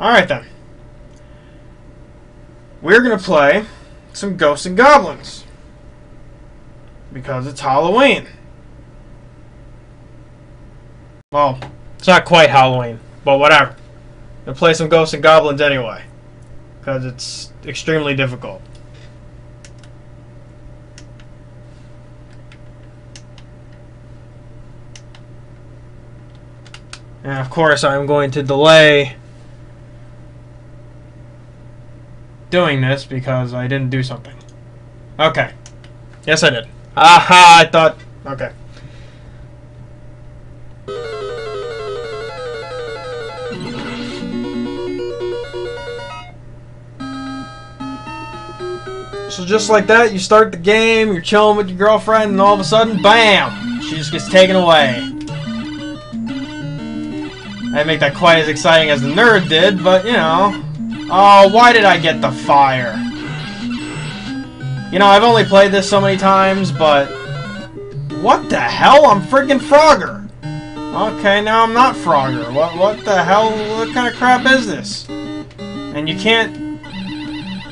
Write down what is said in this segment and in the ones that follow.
Alright then. We're gonna play some Ghosts and Goblins. Because it's Halloween. Well, it's not quite Halloween, but whatever. We'll play some Ghosts and Goblins anyway. Because it's extremely difficult. And of course I'm going to delay doing this because I didn't do something. Okay. Yes I did. Aha, I thought... Okay. So just like that, you start the game, you're chilling with your girlfriend, and all of a sudden, BAM! She just gets taken away. I didn't make that quite as exciting as the nerd did, but, you know. Oh, why did I get the fire? You know, I've only played this so many times, but... What the hell? I'm freaking Frogger! Okay, now I'm not Frogger. What the hell? What kind of crap is this? And you can't...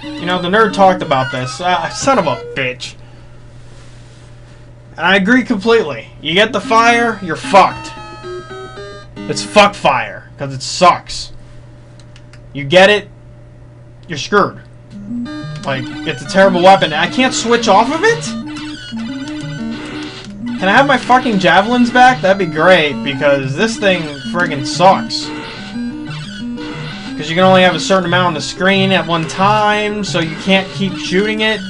You know, the nerd talked about this. Son of a bitch. And I agree completely. You get the fire, you're fucked. It's fuck fire, because it sucks. You get it, you're screwed. Like, it's a terrible weapon. I can't switch off of it? Can I have my fucking javelins back? That'd be great, because this thing friggin' sucks. Because you can only have a certain amount on the screen at one time, so you can't keep shooting it,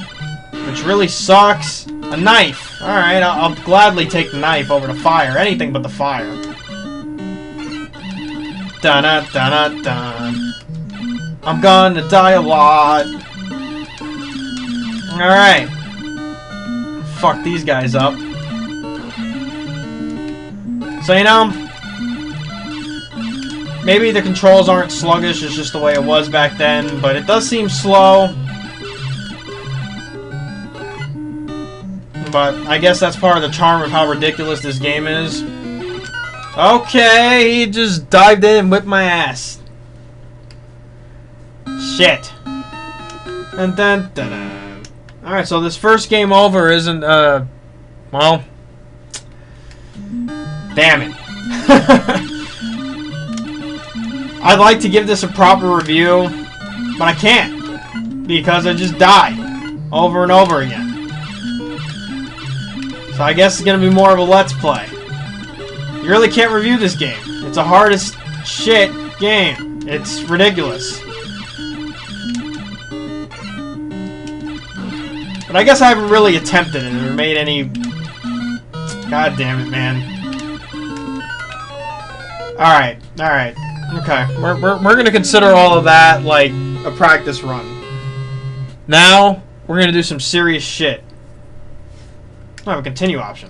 which really sucks. A knife. Alright, I'll gladly take the knife over the fire. Anything but the fire. Dun, dun, dun, dun. I'm gonna die a lot. Alright. Fuck these guys up. So, you know, maybe the controls aren't sluggish, it's just the way it was back then, but it does seem slow. But I guess that's part of the charm of how ridiculous this game is. Okay, he just dived in and whipped my ass. Shit. And then, alright, so this first game over isn't, well, damn it. I'd like to give this a proper review, but I can't, because I just die over and over again. So I guess it's gonna be more of a let's play. You really can't review this game. It's the hardest shit game. It's ridiculous. But I guess I haven't really attempted it or made any... God damn it, man. Alright, alright. Okay, we're gonna consider all of that like a practice run. Now, we're gonna do some serious shit. I have a continue option.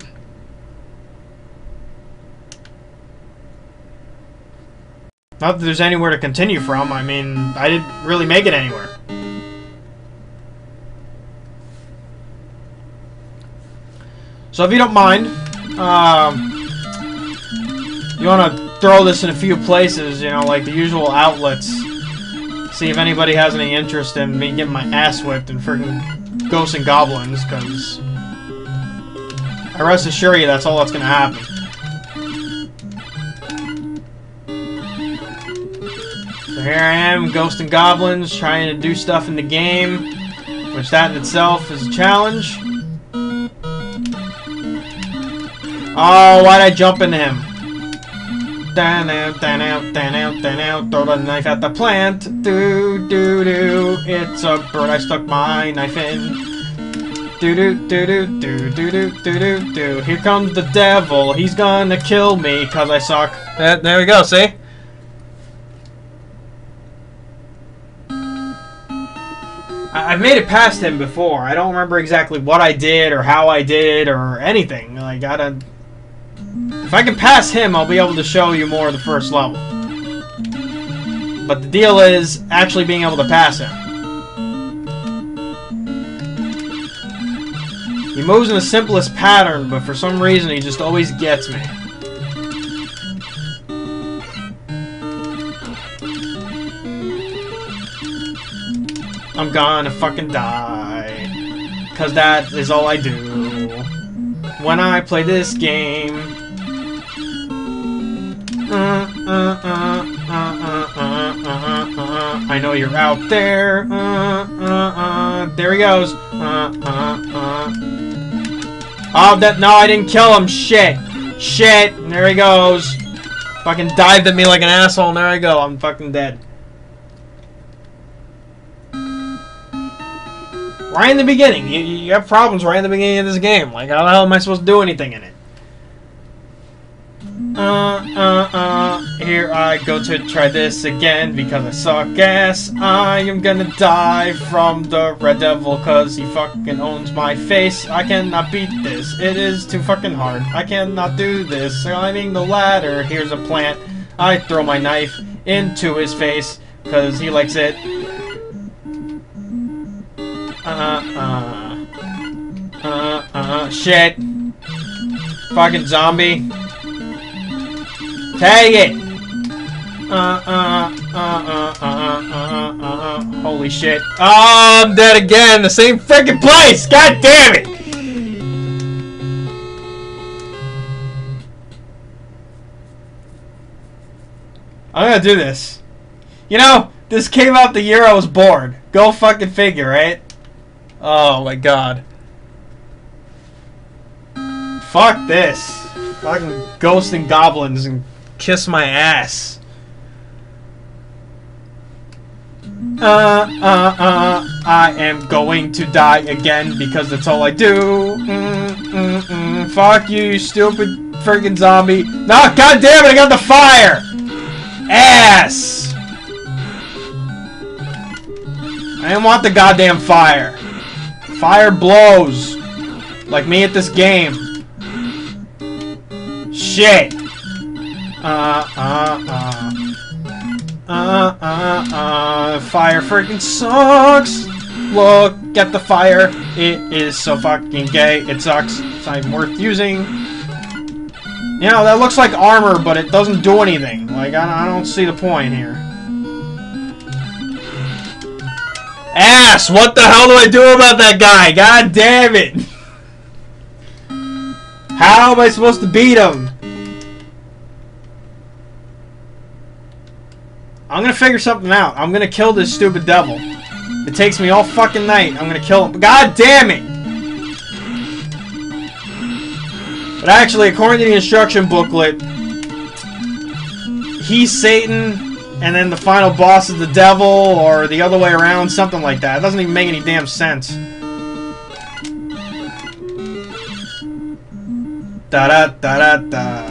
Not that there's anywhere to continue from, I mean, I didn't really make it anywhere. So if you don't mind, you want to throw this in a few places, you know, like the usual outlets. See if anybody has any interest in me getting my ass whipped and freaking Ghosts and Goblins, because I rest assure you that's all that's going to happen. Here I am, Ghosts and Goblins, trying to do stuff in the game, which that in itself is a challenge. Oh, why'd I jump into him? Down out, throw the knife at the plant. Do, do, do, it's a bird I stuck my knife in. Do, do, do, do, do, do, do, do, do, do. Here comes the devil, he's gonna kill me, because I suck. There we go, see? I've made it past him before. I don't remember exactly what I did or how I did or anything. Like, I don't... If I can pass him, I'll be able to show you more of the first level. But the deal is actually being able to pass him. He moves in the simplest pattern, but for some reason he just always gets me. I'm gonna fucking die. Cause that is all I do when I play this game. I know you're out there. There he goes. Oh, that, no, I didn't kill him. Shit. Shit. There he goes. Fucking dived at me like an asshole, and there I go. I'm fucking dead. Right in the beginning. You have problems right in the beginning of this game. Like, how the hell am I supposed to do anything in it? Here I go to try this again because I suck ass. I am gonna die from the Red Devil cause he fucking owns my face. I cannot beat this. It is too fucking hard. I cannot do this. Climbing the ladder. Here's a plant. I throw my knife into his face cause he likes it. Shit. Fucking zombie. Take it! Holy shit. Oh, I'm dead again! The same freaking place! God damn it! I'm gonna do this. You know, this came out the year I was born. Go fucking figure, right? Oh my god. Fuck this. Fucking Ghosts and Goblins and kiss my ass. I am going to die again because that's all I do. Fuck you, you stupid freaking zombie. No, god damn it, I got the fire! Ass! I didn't want the goddamn fire. Fire blows. Like me at this game. Shit! Fire freaking sucks! Look at the fire. It is so fucking gay. It sucks. It's not even worth using. You know, that looks like armor, but it doesn't do anything. Like, I don't see the point here. Ass! What the hell do I do about that guy? God damn it! How am I supposed to beat him? I'm gonna figure something out. I'm gonna kill this stupid devil. It takes me all fucking night. I'm gonna kill him. God damn it! But actually, according to the instruction booklet, he's Satan, and then the final boss is the devil, or the other way around, something like that. It doesn't even make any damn sense. Da-da-da-da-da.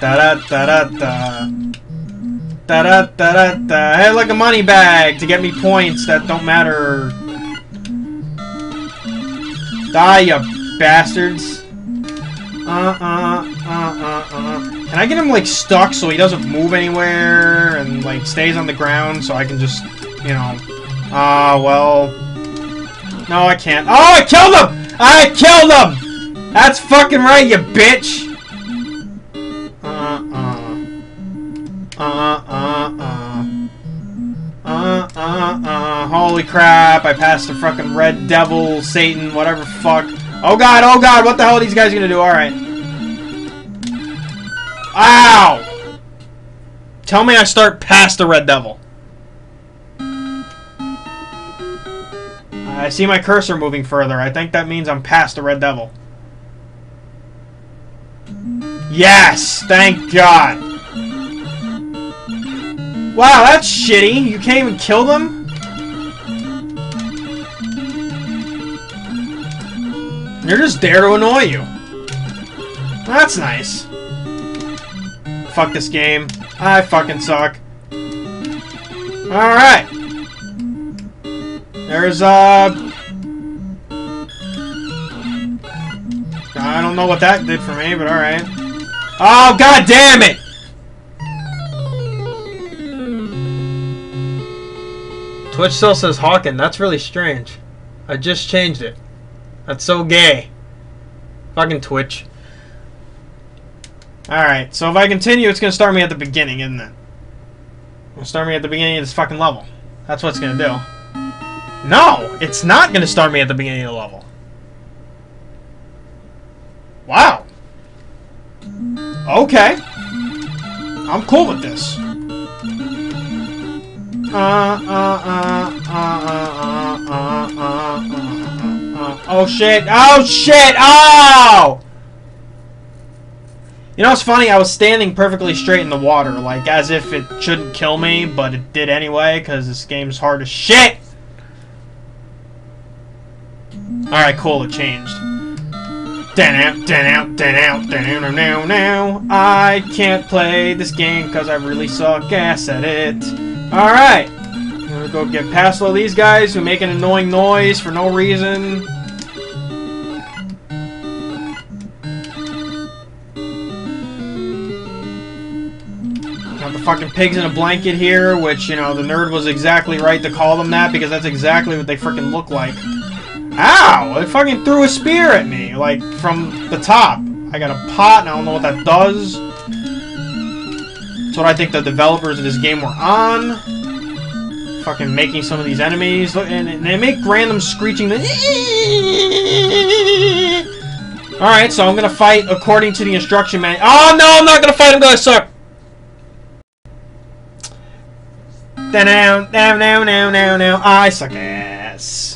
Da-da-da-da-da. Da-da-da-da-da. Hey, like a money bag to get me points that don't matter. Die, you bastards. Can I get him, like, stuck so he doesn't move anywhere and, like, stays on the ground so I can just, you know... well... No, I can't. Oh, I killed him! I killed him! That's fucking right, you bitch! Holy crap, I passed the fucking Red Devil, Satan, whatever fuck. Oh god, what the hell are these guys gonna do? Alright. Ow! Tell me I start past the Red Devil. I see my cursor moving further. I think that means I'm past the Red Devil. Yes! Thank god! Wow, that's shitty. You can't even kill them? They're just there to annoy you. That's nice. Fuck this game. I fucking suck. Alright. There's, I don't know what that did for me, but alright. Oh, god damn it! Twitch still says Hawken. That's really strange. I just changed it. That's so gay. Fucking Twitch. Alright, so if I continue, it's gonna start me at the beginning, isn't it? It'll start me at the beginning of this fucking level. That's what it's gonna do. No! It's not going to start me at the beginning of the level. Wow. Okay. I'm cool with this. Oh shit! Oh shit! Oh! You know, it's funny, I was standing perfectly straight in the water, like, as if it shouldn't kill me, but it did anyway, because this game's hard as shit! Alright, cool, it changed. I can't play this game because I really suck ass at it. Alright. I'm gonna go get past all these guys who make an annoying noise for no reason. Got the fucking pigs in a blanket here, which, you know, the nerd was exactly right to call them that because that's exactly what they freaking look like. Ow! It fucking threw a spear at me, like, from the top. I got a pot, and I don't know what that does. That's what I think the developers of this game were on. Fucking making some of these enemies. Look, and they make random screeching. Alright, so I'm gonna fight according to the instruction manual. Oh, no, I'm not gonna fight. I'm gonna suck. Now. I suck ass.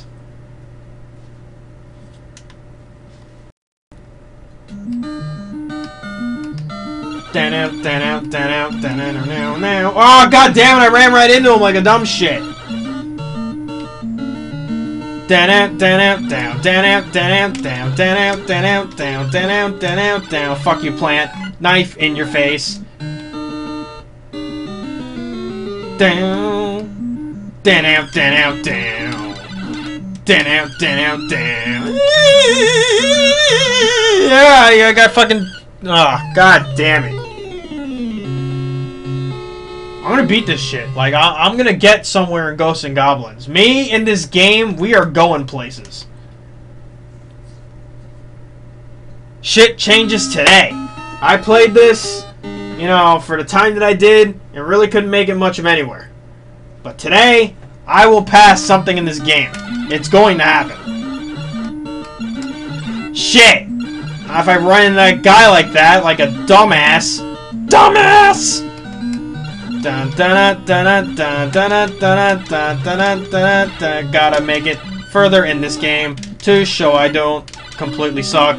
Down out. Oh god damn it, I ran right into him like a dumb shit. Down out. Fuck you, plant. Knife in your face. Down out. Yeah, I got fucking... Oh, god damn it. I'm gonna beat this shit. Like, I'm gonna get somewhere in Ghosts and Goblins. Me in this game, we are going places. Shit changes today. I played this, you know, for the time that I did, and really couldn't make it much of anywhere. But today, I will pass something in this game. It's going to happen. Shit! Now if I run into that guy like that, like a dumbass... Dumbass! Gotta make it further in this game to show I don't completely suck.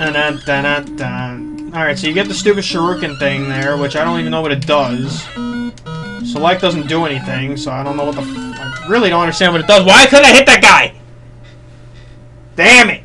Alright, so you get the stupid shuriken thing there, which I don't even know what it does. Select doesn't do anything, so I don't know what the... I really don't understand what it does. Why couldn't I hit that guy? Damn it!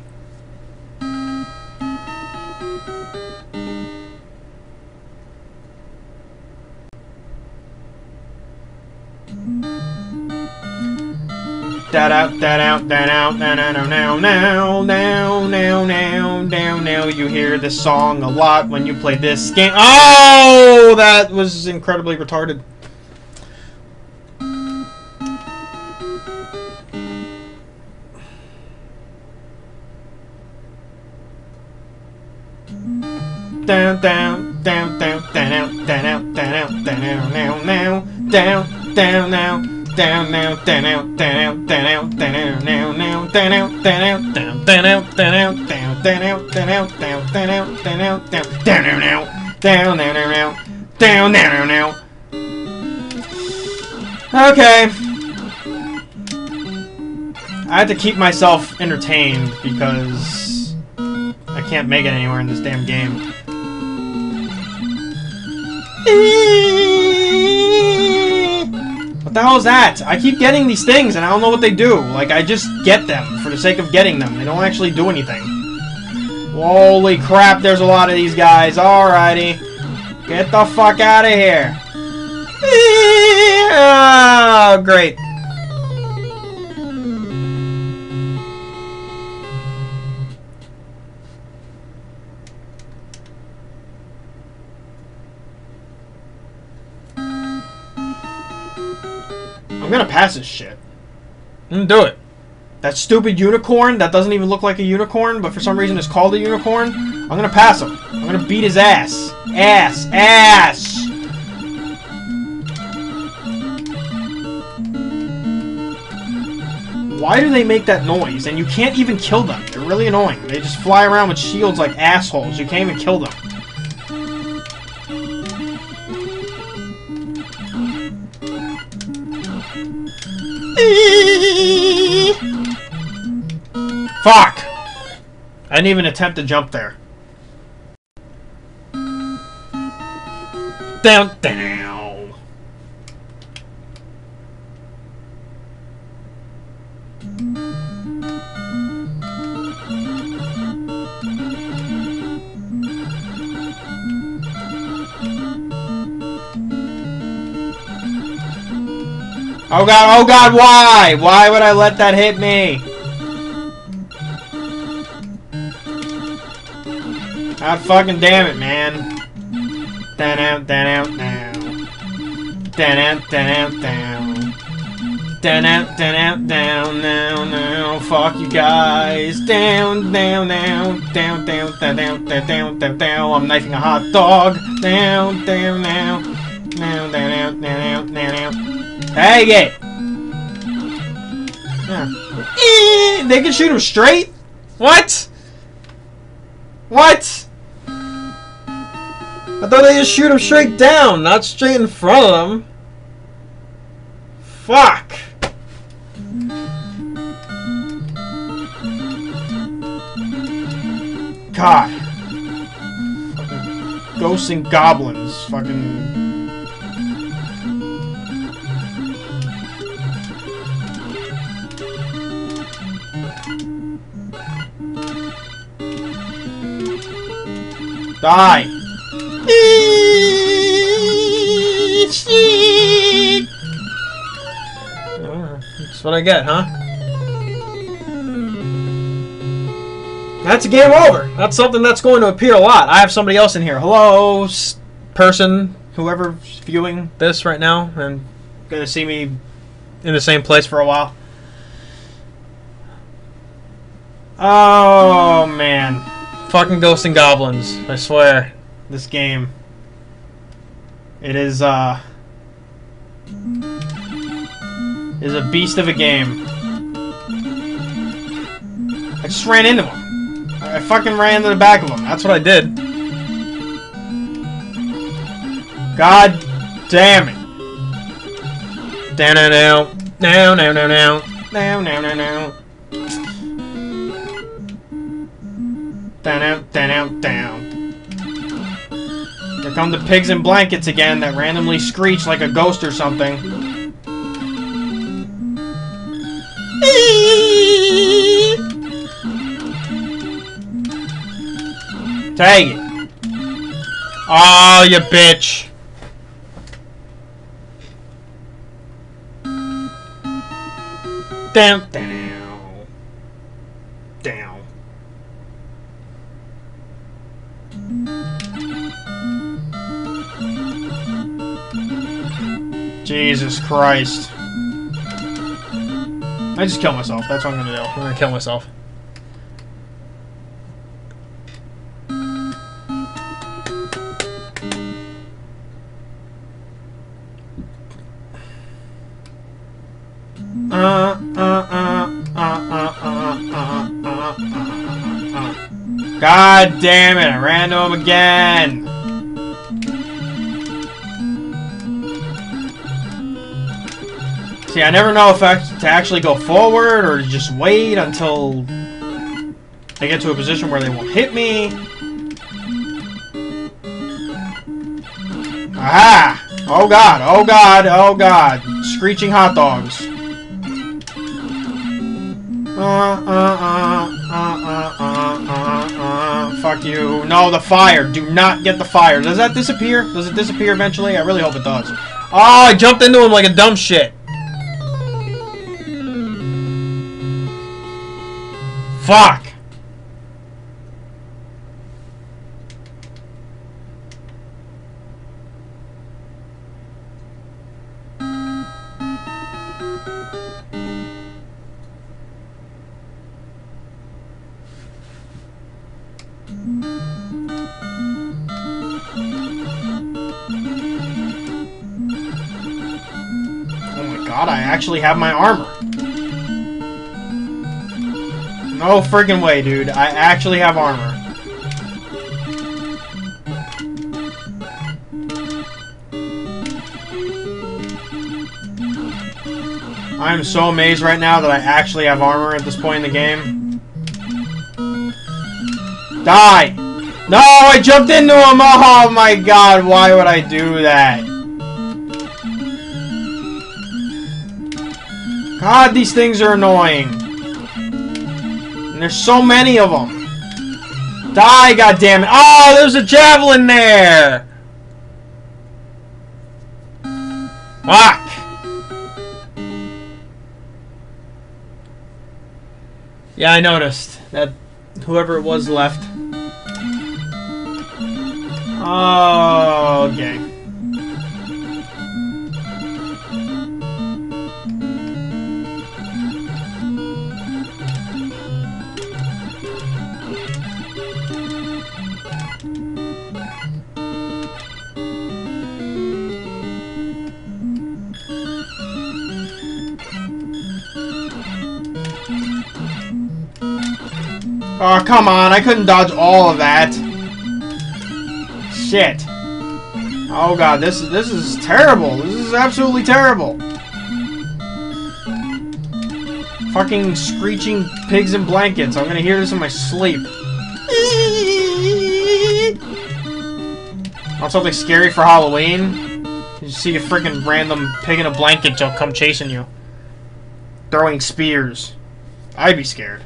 Now, you hear this song a lot when you play this game. Oh, that was incredibly retarded. Down now. Okay. I have to keep myself entertained because I can't make it anywhere in this damn game. What the hell is that? I keep getting these things and I don't know what they do. Like, I just get them for the sake of getting them. They don't actually do anything. Holy crap, there's a lot of these guys. Alrighty. Get the fuck out of here. Oh, great. I'm gonna pass this shit. I'm gonna do it. That stupid unicorn that doesn't even look like a unicorn, but for some reason it's called a unicorn. I'm gonna pass him. I'm gonna beat his ass. Ass. Why do they make that noise? And you can't even kill them. They're really annoying. They just fly around with shields like assholes. You can't even kill them. Fuck! I didn't even attempt to jump there. Down, down. Oh god, why? Why would I let that hit me? God fucking damn it, man. Down, down, down, down, down, down, down, down, down, down, fuck you guys. Down, down, down, down, down, down, down, down, down. I'm knifing a hot dog. Down, down, down, down, down, down, down, down. Take it. They can shoot him straight. What? What? I thought they just shoot him straight down, not straight in front of him. Fuck. God. Fucking Ghosts and Goblins. Fucking. Die. That's what I get, huh? That's a game over. That's something that's going to appear a lot. I have somebody else in here. Hello, person, whoever's viewing this right now and gonna see me in the same place for a while. Oh man, fucking Ghosts and Goblins! I swear, this game. It is a beast of a game. I just ran into him. I fucking ran into the back of him. That's what I did. God damn it! Down, down, down, down, down, down, down, down, down, down. Down, out, down, out, down. Here come the pigs in blankets again that randomly screech like a ghost or something. Take it. Oh, you bitch. Down, down, down. Jesus Christ. I just killed myself. That's what I'm gonna do. I'm gonna kill myself. God damn it, I ran to him again. See, I never know if I to actually go forward or just wait until they get to a position where they won't hit me. Aha! Oh god, oh god, oh god. Screeching hot dogs. Fuck you. No, the fire. Do not get the fire. Does that disappear? Does it disappear eventually? I really hope it does. Oh, I jumped into him like a dumb shit. Fuck! Oh my god, I actually have my armor. No friggin' way, dude. I actually have armor. I'm so amazed right now that I actually have armor at this point in the game. Die! No, I jumped into him! Oh my god, why would I do that? God, these things are annoying. And there's so many of them. Die, goddammit. Oh, there's a javelin there! Fuck! Yeah, I noticed that whoever it was left. Oh, okay. Oh, come on. I couldn't dodge all of that. Shit. Oh, God. This is terrible. This is absolutely terrible. Fucking screeching pigs in blankets. I'm gonna hear this in my sleep. Want something scary for Halloween? You see a freaking random pig in a blanket, they'll come chasing you. Throwing spears. I'd be scared.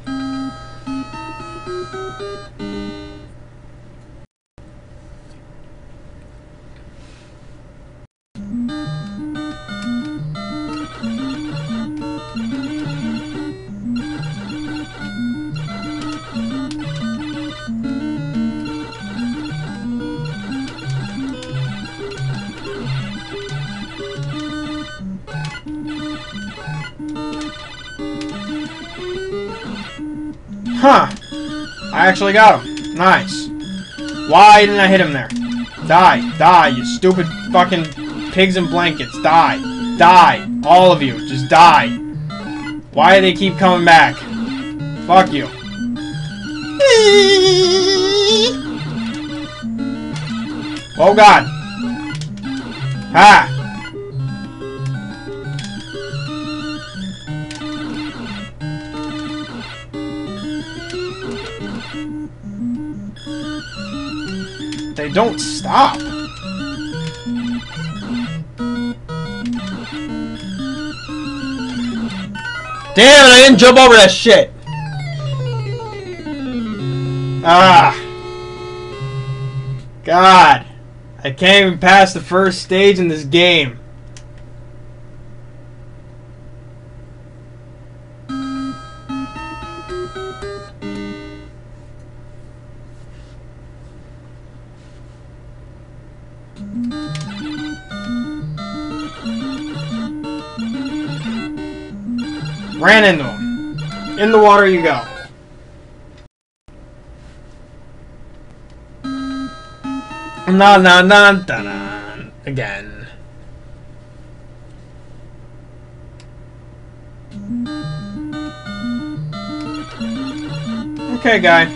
Huh. I actually got him. Nice. Why didn't I hit him there? Die. Die, you stupid fucking pigs in blankets. Die. Die. All of you. Just die. Why do they keep coming back? Fuck you. Oh, God. Ha. They don't stop. Damn, I didn't jump over that shit. Ah. God. I can't even pass the first stage in this game. Ran into him. In the water you go. Na na na da na. Again. Okay, guy.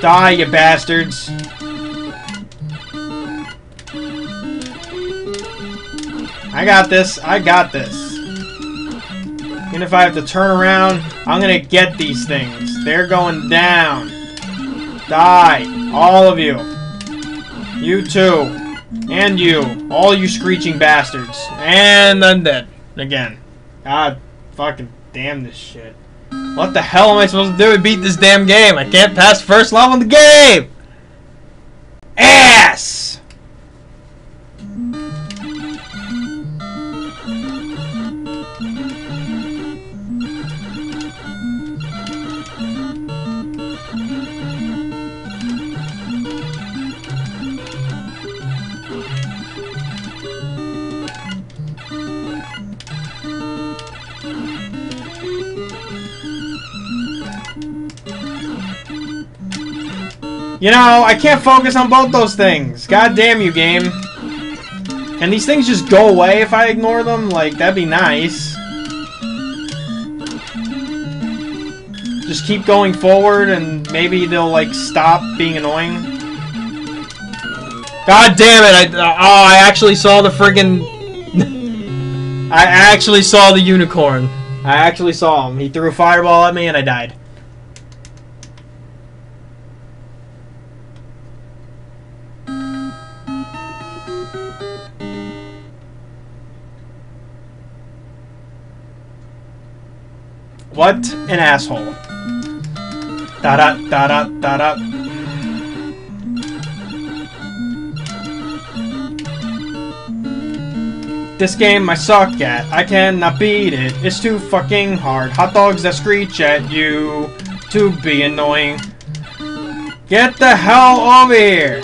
Die, you bastards. I got this. I got this. Even if I have to turn around, I'm gonna get these things. They're going down. Die. All of you. You too. And you. All you screeching bastards. And undead. Again. God fucking damn this shit. What the hell am I supposed to do to beat this damn game? I can't pass first level in the game! Ass! You know, I can't focus on both those things. God damn you, game. And these things just go away if I ignore them? Like, that'd be nice. Just keep going forward and maybe they'll, like, stop being annoying. God damn it! I actually saw the friggin... I actually saw the unicorn. I actually saw him. He threw a fireball at me and I died. What an asshole. Da-da, da-da, da-da. This game I suck at. I cannot beat it. It's too fucking hard. Hot dogs that screech at you to be annoying. Get the hell over here.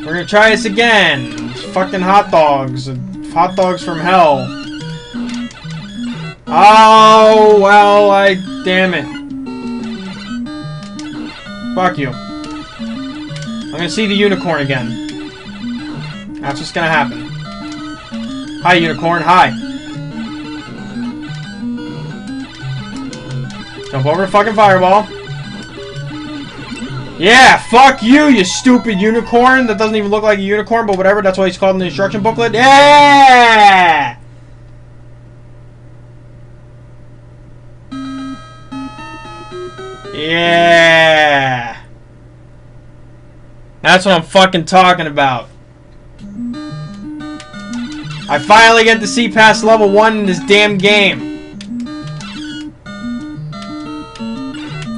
We're gonna try this again. Fucking hot dogs. Hot dogs from hell. Oh, well, damn it. Fuck you. I'm gonna see the unicorn again. That's what's gonna happen. Hi, unicorn, hi. Jump over a fucking fireball. Yeah, fuck you, you stupid unicorn. That doesn't even look like a unicorn, but whatever, that's why he's called in the instruction booklet. Yeah! Yeah! That's what I'm fucking talking about. I finally get to see past level 1 in this damn game.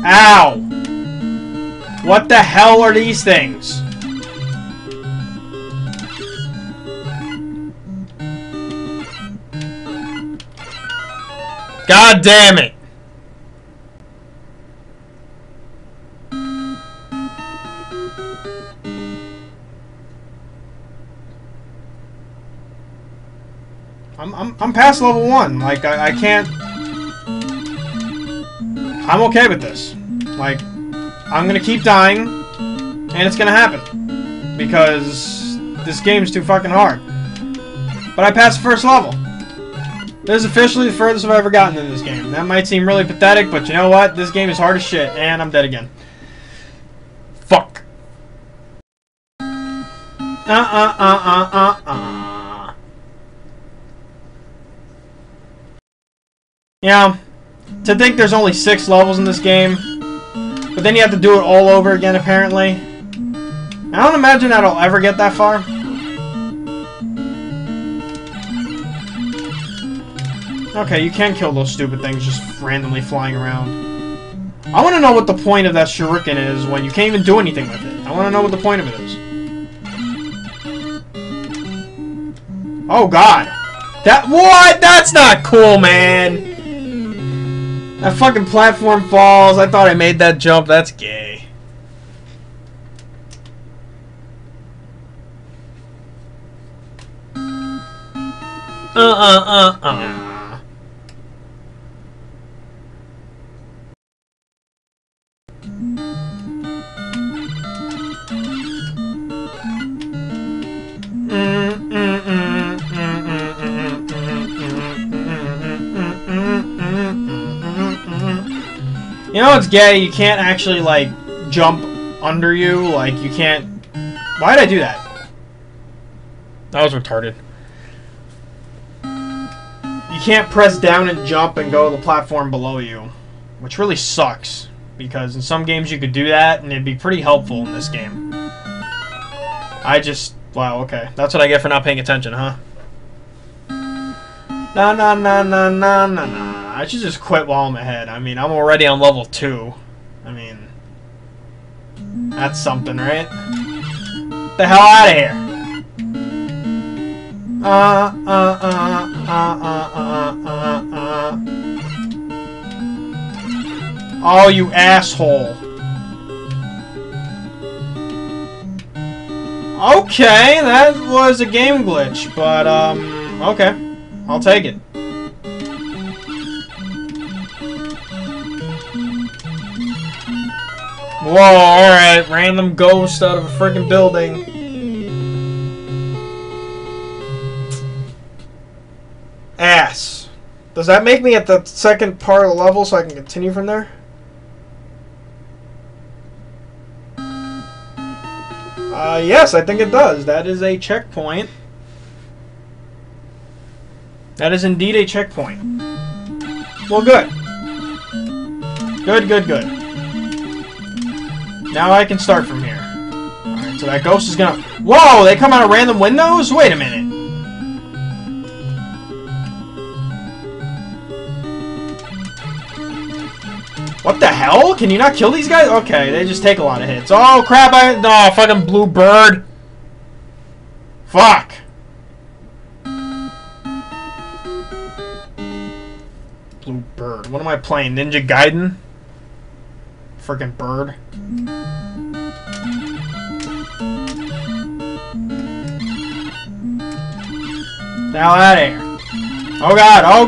Ow! What the hell are these things? God damn it! I'm past level 1. Like, I can't... I'm okay with this. Like, I'm gonna keep dying, and it's gonna happen. Because this game's too fucking hard. But I passed the first level. This is officially the furthest I've ever gotten in this game. That might seem really pathetic, but you know what? This game is hard as shit, and I'm dead again. Fuck. You know, to think there's only 6 levels in this game, but then you have to do it all over again, apparently. I don't imagine that I'll ever get that far. Okay, you can kill those stupid things just randomly flying around. I want to know what the point of that shuriken is when you can't even do anything with it. I want to know what the point of it is. Oh, God. That... What? That's not cool, man. That fucking platform falls. I thought I made that jump. That's gay. You know it's gay, you can't actually, like, jump under you, like, you can't... Why'd I do that? That was retarded. You can't press down and jump and go to the platform below you, which really sucks, because in some games you could do that, and it'd be pretty helpful in this game. I just... Wow, okay. That's what I get for not paying attention, huh? Na na na na na na na. I should just quit while I'm ahead. I mean, I'm already on level 2. I mean, that's something, right? Get the hell out of here! Oh, you asshole! Okay, that was a game glitch, but okay, I'll take it. Whoa, alright, random ghost out of a freaking building. Ass. Does that make me at the second part of the level so I can continue from there? Yes, I think it does. That is a checkpoint. That is indeed a checkpoint. Well, good. Good, good, good. Now I can start from here. Alright, so that ghost is gonna... Whoa, they come out of random windows? Wait a minute. What the hell? Can you not kill these guys? Okay, they just take a lot of hits. Oh, crap. No, fucking blue bird. Fuck. Blue bird. What am I playing? Ninja Gaiden? Freaking bird. Now that air. Oh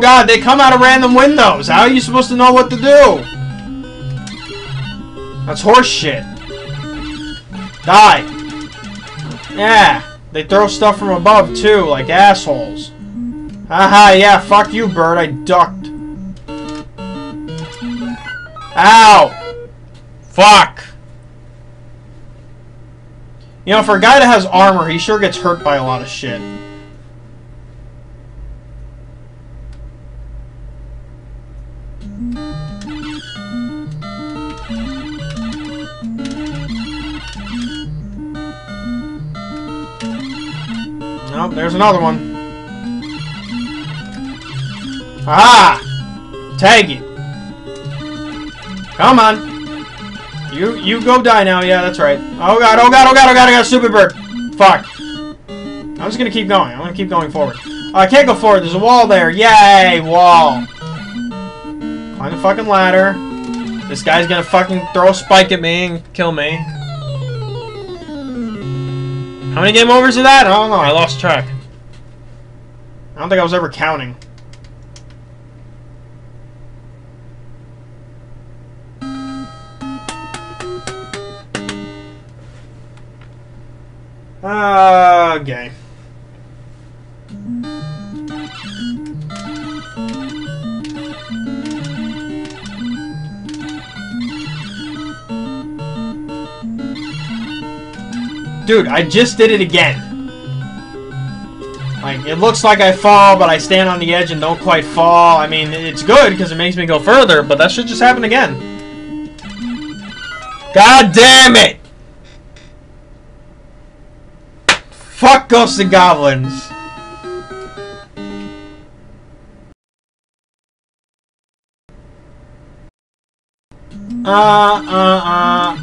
god, they come out of random windows. How are you supposed to know what to do? That's horse shit. Die. Yeah. They throw stuff from above, too, like assholes. Haha, yeah, fuck you, bird. I ducked. Ow. Fuck. You know, for a guy that has armor, he sure gets hurt by a lot of shit. Oh, there's another one. Aha! Tag it. Come on. You go die now. Yeah, that's right. Oh god, oh god, oh god, oh god, I got a stupid bird. Fuck. I'm just gonna keep going. I'm gonna keep going forward. Oh, I can't go forward. There's a wall there. Yay, wall. Climb the fucking ladder. This guy's gonna fucking throw a spike at me and kill me. How many game overs is that? I don't know. I lost track. I don't think I was ever counting. Okay. Dude, I just did it again. Like, it looks like I fall, but I stand on the edge and don't quite fall. I mean, it's good because it makes me go further, but that should just happen again. God damn it! Fuck Ghosts and Goblins.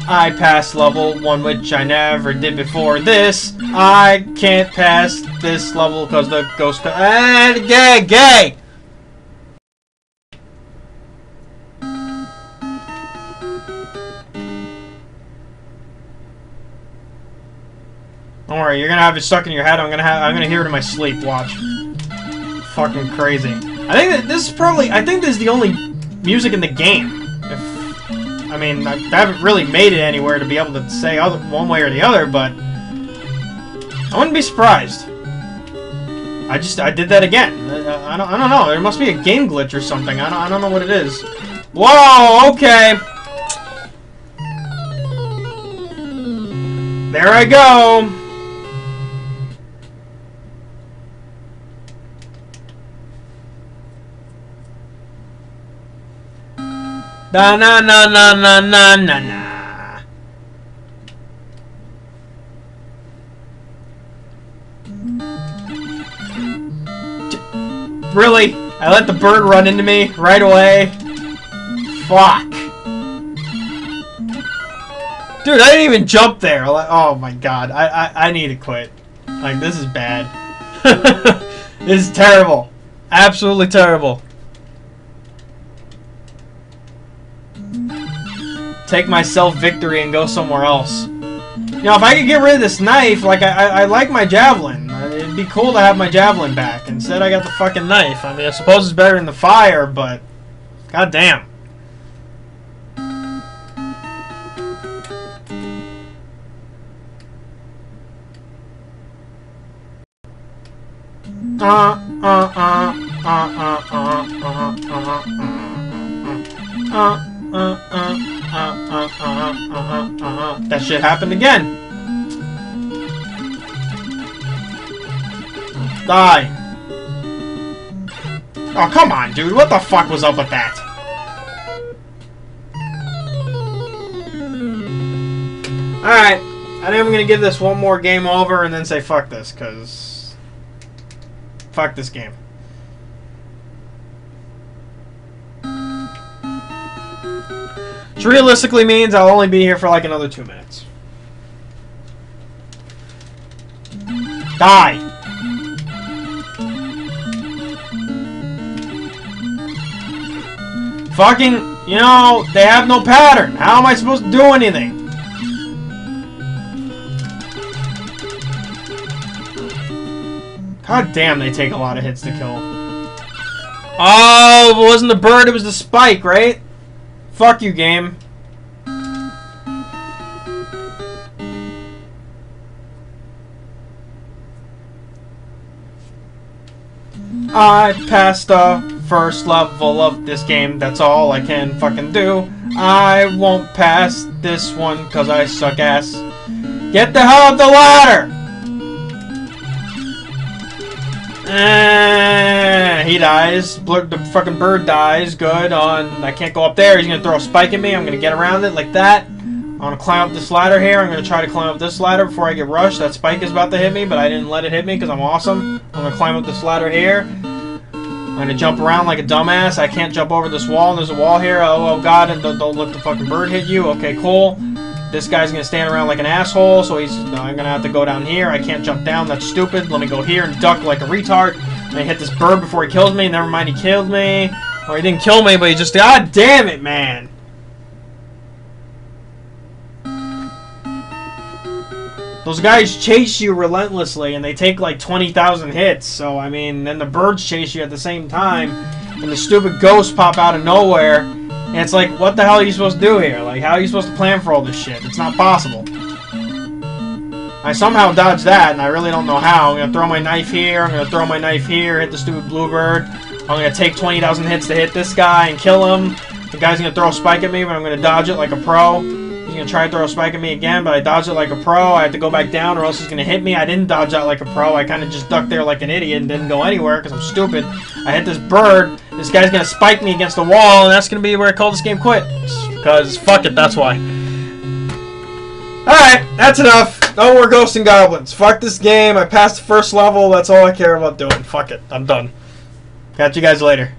I passed level 1, which I never did before this. I can't pass this level because the ghost... And gay! Don't worry, you're gonna have it stuck in your head. I'm gonna hear it in my sleep. Watch. Fucking crazy. I think that this is probably... I think this is the only music in the game. I mean, I haven't really made it anywhere to be able to say one way or the other, but I wouldn't be surprised. I did that again. I don't know. There must be a game glitch or something. I don't know what it is. Whoa, okay. There I go. Na na na na na na na na. Really? I let the bird run into me right away? Fuck. Dude, I didn't even jump there. Oh my god. I need to quit. Like, this is bad. This is terrible. Absolutely terrible. Take my self-victory and go somewhere else. You know, if I could get rid of this knife, like, I like my javelin. It'd be cool to have my javelin back. Instead, I got the fucking knife. I mean, I suppose it's better than the fire, but... God damn. That shit happened again. Die. Oh, come on, dude. What the fuck was up with that? Alright. I think I'm gonna give this one more game over and then say fuck this, because... fuck this game. Which realistically means I'll only be here for like another 2 minutes. Die! Fucking, you know, they have no pattern. How am I supposed to do anything? God damn, they take a lot of hits to kill. Oh, it wasn't the bird, it was the spike, right? Fuck you, game. I passed the first level of this game, that's all I can fucking do. I won't pass this one cause I suck ass. Get the hell up the ladder! He dies. The fucking bird dies. Good. I can't go up there. He's gonna throw a spike at me. I'm gonna get around it like that. I'm gonna climb up this ladder here. I'm gonna try to climb up this ladder before I get rushed. That spike is about to hit me, but I didn't let it hit me because I'm awesome. I'm gonna climb up this ladder here. I'm gonna jump around like a dumbass. I can't jump over this wall. And there's a wall here. Oh god, and don't let the fucking bird hit you. Okay, cool. This guy's gonna stand around like an asshole, so I'm gonna have to go down here. I can't jump down, that's stupid. Let me go here and duck like a retard. And I hit this bird before he kills me. Never mind, he killed me. Or he didn't kill me, but he just... God damn it, man! Those guys chase you relentlessly, and they take like 20,000 hits. So, I mean, then the birds chase you at the same time, and the stupid ghosts pop out of nowhere. And it's like, what the hell are you supposed to do here? Like, how are you supposed to plan for all this shit? It's not possible. I somehow dodged that, and I really don't know how. I'm gonna throw my knife here, I'm gonna throw my knife here, hit the stupid bluebird. I'm gonna take 20,000 hits to hit this guy and kill him. The guy's gonna throw a spike at me, but I'm gonna dodge it like a pro. He's gonna try to throw a spike at me again, but I dodged it like a pro. I have to go back down or else he's gonna hit me. I didn't dodge that like a pro. I kinda just ducked there like an idiot and didn't go anywhere because I'm stupid. I hit this bird. This guy's gonna spike me against the wall, and that's gonna be where I call this game quits. Because fuck it, that's why. Alright, that's enough. No more Ghosts and Goblins. Fuck this game. I passed the first level. That's all I care about doing. Fuck it. I'm done. Catch you guys later.